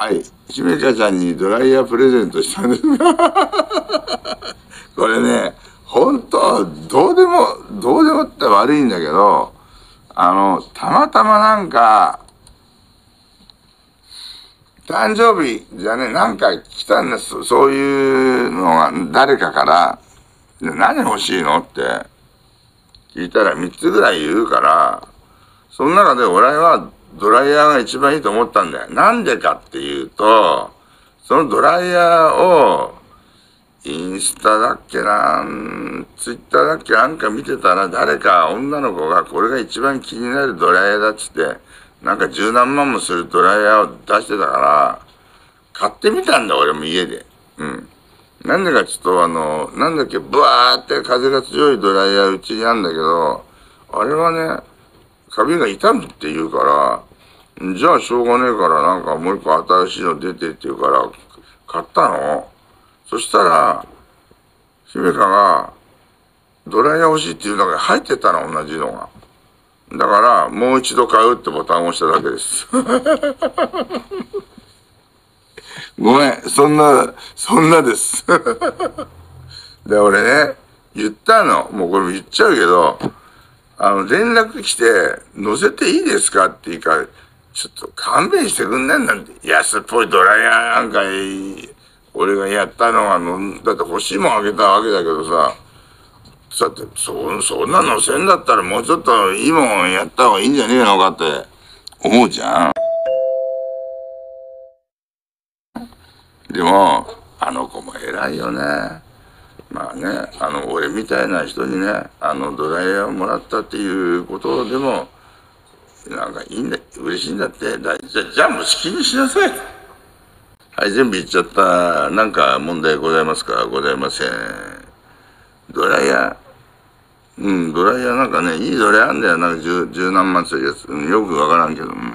はい。しめかちゃんにドライヤープレゼントしたんですが、これね、本当はどうでもって悪いんだけど、たまたまなんか、誕生日じゃね、なんか来たんです。そういうのが、誰かから、何欲しいのって聞いたら3つぐらい言うから、その中で俺はドライヤーが一番いいと思ったんだよ。なんでかっていうと、そのドライヤーを、インスタだっけな、ツイッターだっけなんか見てたら、誰か女の子がこれが一番気になるドライヤーだっつって、なんか十何万もするドライヤーを出してたから、買ってみたんだ俺も家で。うん。なんでかちょっとなんだっけ、ブワーって風が強いドライヤーうちにあるんだけど、あれはね、カビが傷むって言うから、じゃあしょうがねえからなんかもう一個新しいの出てって言うから、買ったの。そしたら、姫香がドライヤー欲しいっていうのが入ってたの、同じのが。だから、もう一度買うってボタンを押しただけです。ごめん、そんなです。で、俺ね、言ったの。もうこれ言っちゃうけど、連絡来て、乗せていいですかっていうか、ちょっと勘弁してくんないなんて、安っぽいドライヤーなんか、俺がやったのはだって欲しいもんあげたわけだけどさ、だって、そんな乗せんだったらもうちょっといいもんやった方がいいんじゃねえのかって思うじゃん。でも、あの子も偉いよね。まあね、俺みたいな人にね、ドライヤーをもらったっていうことでも、なんかいいんだ、嬉しいんだって、じゃあもう式にしなさい。はい、全部言っちゃった。なんか問題ございますか？ございません。ドライヤー。うん、ドライヤーなんかね、いいドライヤーあんだよ。なんか十何万するやつ。よくわからんけども。